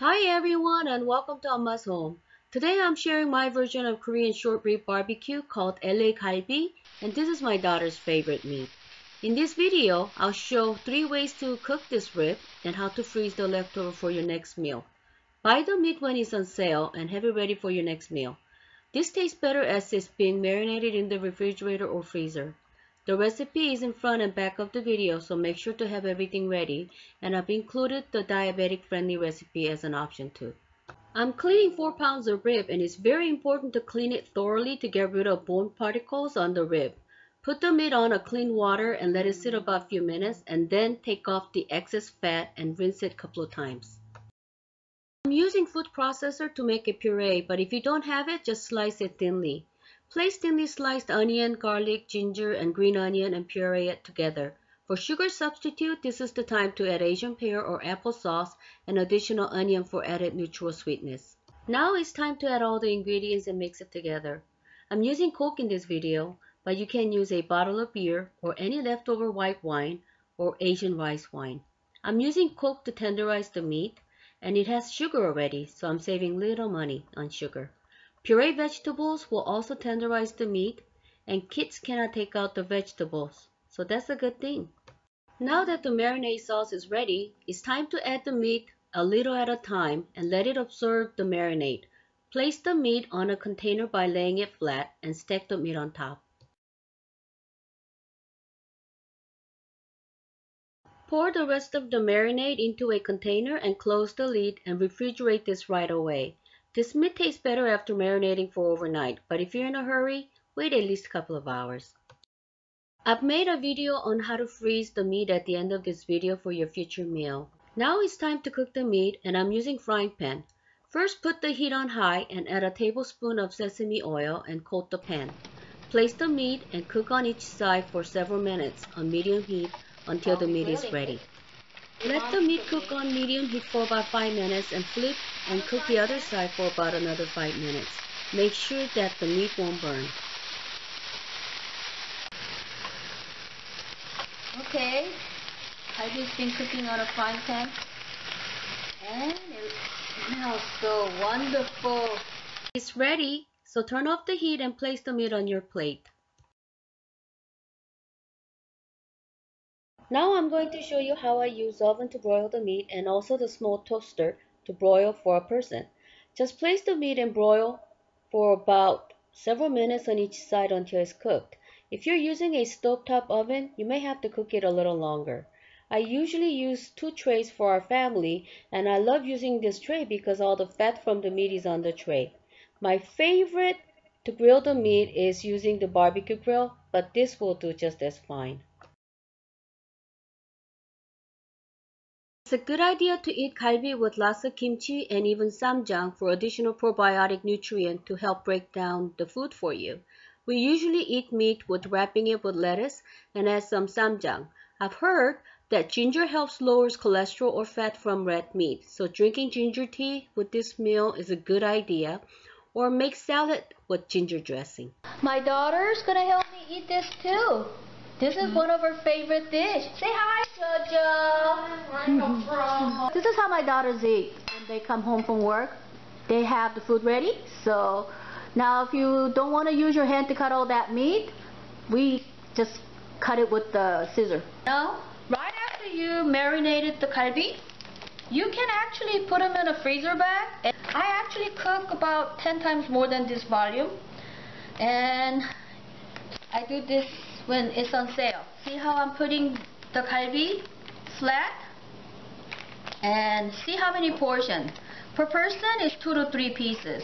Hi everyone and welcome to Amma's Home. Today I'm sharing my version of Korean short rib barbecue called LA Galbi, and this is my daughter's favorite meat. In this video, I'll show 3 ways to cook this rib and how to freeze the leftover for your next meal. Buy the meat when it's on sale and have it ready for your next meal. This tastes better as it's being marinated in the refrigerator or freezer. The recipe is in front and back of the video, so make sure to have everything ready, and I've included the diabetic friendly recipe as an option too. I'm cleaning 4 pounds of rib, and it's very important to clean it thoroughly to get rid of bone particles on the rib. Put the meat on a clean water and let it sit about a few minutes, and then take off the excess fat and rinse it a couple of times. I'm using food processor to make a puree, but if you don't have it, just slice it thinly. Place thinly sliced onion, garlic, ginger, and green onion and puree it together. For sugar substitute, this is the time to add Asian pear or applesauce and additional onion for added neutral sweetness. Now it's time to add all the ingredients and mix it together. I'm using Coke in this video, but you can use a bottle of beer or any leftover white wine or Asian rice wine. I'm using Coke to tenderize the meat, and it has sugar already, so I'm saving little money on sugar. Puree vegetables will also tenderize the meat, and kids cannot take out the vegetables, so that's a good thing. Now that the marinade sauce is ready, it's time to add the meat a little at a time and let it absorb the marinade. Place the meat on a container by laying it flat and stack the meat on top. Pour the rest of the marinade into a container and close the lid and refrigerate this right away. This meat tastes better after marinating for overnight, but if you're in a hurry, wait at least a couple of hours. I've made a video on how to freeze the meat at the end of this video for your future meal. Now it's time to cook the meat, and I'm using frying pan. First, put the heat on high and add a tablespoon of sesame oil and coat the pan. Place the meat and cook on each side for several minutes on medium heat until the meat is ready. Let the meat cook on medium heat for about 5 minutes and flip and cook the other side for about another 5 minutes. Make sure that the meat won't burn. Okay, I've just been cooking on a frying pan and it smells so wonderful. It's ready, so turn off the heat and place the meat on your plate. Now I'm going to show you how I use oven to broil the meat and also the small toaster to broil for a person. Just place the meat and broil for about several minutes on each side until it's cooked. If you're using a stovetop oven, you may have to cook it a little longer. I usually use 2 trays for our family, and I love using this tray because all the fat from the meat is on the tray. My favorite to grill the meat is using the barbecue grill, but this will do just as fine. It's a good idea to eat galbi with lots of kimchi and even samjang for additional probiotic nutrient to help break down the food for you. We usually eat meat with wrapping it with lettuce and add some samjang. I've heard that ginger helps lowers cholesterol or fat from red meat, so drinking ginger tea with this meal is a good idea, or make salad with ginger dressing. My daughter's gonna help me eat this too. This is one of her favorite dishes. Say hi, Jojo. This is how my daughters eat. When they come home from work, they have the food ready. So now if you don't want to use your hand to cut all that meat, we just cut it with the scissor. Now, right after you marinated the galbi, you can actually put them in a freezer bag. I actually cook about 10 times more than this volume. And I do this when it's on sale. See how I'm putting the galbi flat, and see how many portions. Per person is 2 to 3 pieces.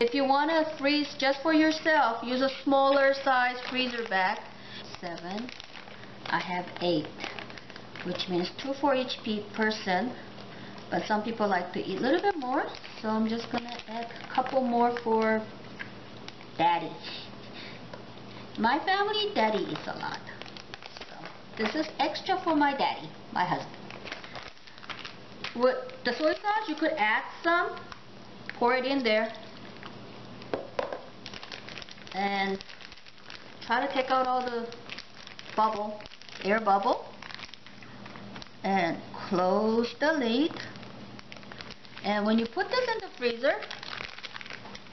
If you want to freeze just for yourself, use a smaller size freezer bag. 7, I have 8, which means 2 for each person, but some people like to eat a little bit more, so I'm just gonna add a couple more for daddy. My family, daddy eats a lot. So this is extra for my daddy, my husband. With the soy sauce, you could add some, pour it in there, and try to take out all the bubble, air bubble, and close the lid, And when you put this in the freezer,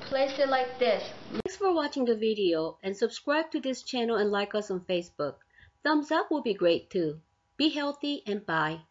place it like this. Thanks for watching the video and subscribe to this channel and like us on Facebook. Thumbs up will be great too. Be healthy and bye.